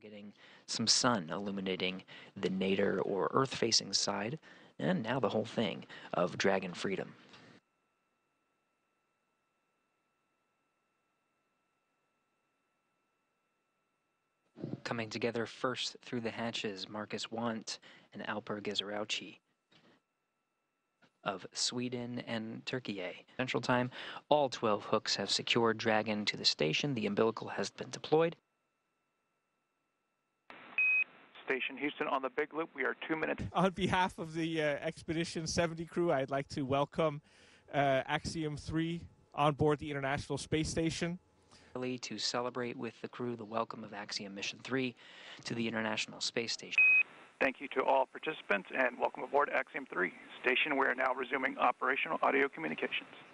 Getting some sun illuminating the nadir or earth-facing side, and now the whole thing of Dragon Freedom. Coming together first through the hatches, Marcus Wandt and Alper Gezeravci of Sweden and Turkey. Central time, all 12 hooks have secured Dragon to the station. The umbilical has been deployed. Station Houston on the big loop. We are 2 minutes. On behalf of the Expedition 70 crew, I'd like to welcome Axiom 3 on board the International Space Station. To celebrate with the crew the welcome of Axiom Mission 3 to the International Space Station. Thank you to all participants and welcome aboard Axiom 3 station. We are now resuming operational audio communications.